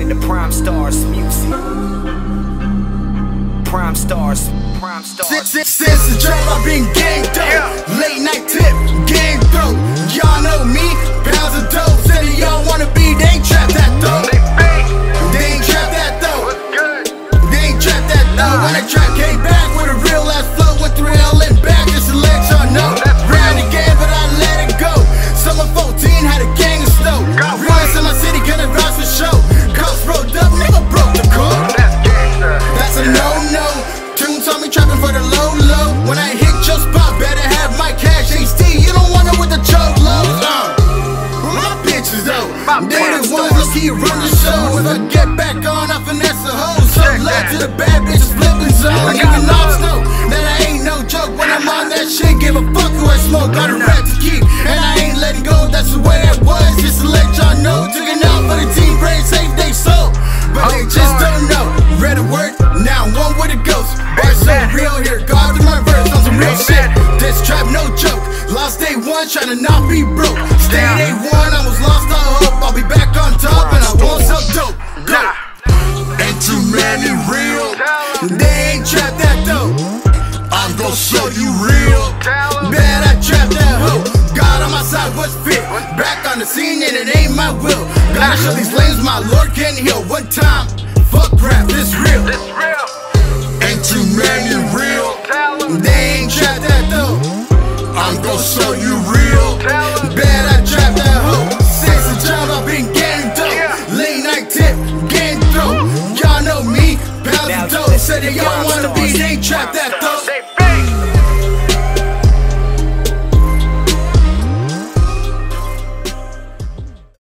listening to Prime Stars music. Prime Stars, Prime Stars. Since the trap I've been ganged up, yeah. Late night tip, gang throat. Y'all know me, pounds of dope. Said y'all wanna be, they ain't trap that though. They ain't trap that though. They ain't trap that though. When the trap came back with a real ass flow, with 3L and back, just to let y'all know. Round the game, but I let it go. Summer 14 had a gang of snow. Runs in my city, gonna rise for show. Cops rolled up, nigga broke the code. That's a no-no. Tunes on me trapping for the low-low. When I hit your spot, better have my cash. HD, you don't want it with the cholo. My bitches though, they the ones that keep running the show. If I get back on, I finesse the hoe. So love to the bad bitches flipping zone. Even knobs know that I ain't no joke. When I'm on that shit, give a fuck who I smoke. Got a rap to keep, and I ain't letting go. That's the way it was, just to let y'all know. Took it out for the team, brain safe, they sold. But they just don't know. Read a word, now one with a ghost. Bars so real here, God through my verse on some real shit. This trap, no joke. Lost day one, trying to not be broke. Stay day one, I was lost all hope. I'll be back on top and I won't sell dope. Go. Ain't too many real, they ain't trap that though. I'm gon' show you real, bet I trap that hoe. God on my side, what's fit? Back on the scene and it ain't my will. Gotta show these lanes my Lord can heal. One time, fuck rap, this real. Ain't too many real, they ain't trap that though. I'm gon' show you real, bet I trap that hoe. Since the job I've been getting dope, late night tip, getting throat. Y'all know me, pals and dope. Said that y'all wanna be, they ain't trap that.